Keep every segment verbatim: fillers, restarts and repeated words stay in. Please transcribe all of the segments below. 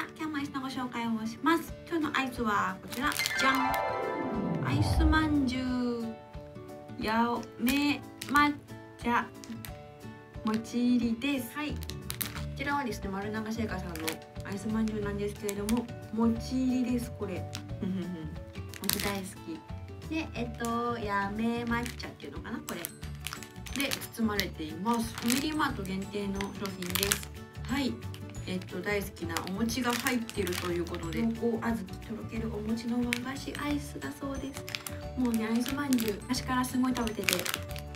らキャンマイスのご紹介をします。今日のアイスはこちら、じゃん、アイスまんじゅうやめ抹茶もち入りです。はい、こちらはですね、丸永製菓さんのアイスまんじゅうなんですけれども、もち入りです。これもち大好きで、えっとやめ抹茶っていうのかな、これで包まれています。ファミリーマート限定の商品です。はい、えっと大好きなお餅が入っているということで、濃厚小豆とろけるお餅の和菓子アイスだそうです。もうね、アイスまんじゅう昔からすごい食べてて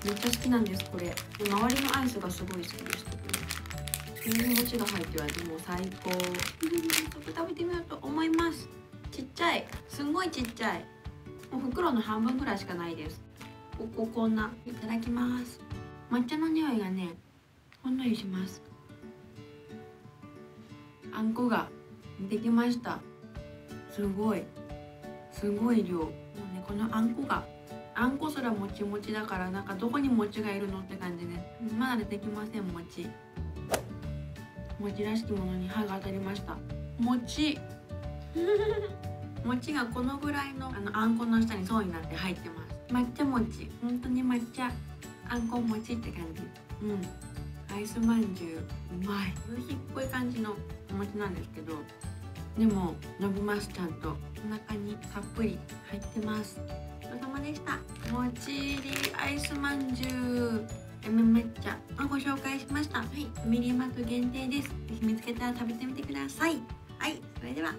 めっちゃ好きなんです。これ周りのアイスがすごい好きでした。こういう餅が入ってはもう最高。食べてみようと思います。ちっちゃい、すごいちっちゃい、もう袋の半分ぐらいしかないです。こここんな、いただきます。抹茶の匂いがね、ほんのりします。あんこができました。すごいすごい量。もうね、このあんこが、あんこすらもちもちだから、なんかどこに餅がいるのって感じで、ね、まだ出てきません。餅餅らしきものに歯が当たりました。餅餅がこのぐらいの、あのあんこの下に層になって入ってます。抹茶餅、本当に抹茶あんこ餅って感じ。うん、アイスまんじゅう、うまい。夕日っぽい感じのお餅なんですけど、でも伸びます。ちゃんとお腹にたっぷり入ってます。ごちそうさまでした。もち入りアイスまんじゅうやめ抹茶をご紹介しました。はい、ファミリーマート限定です。ぜひ見つけたら食べてみてください。はい、それでは。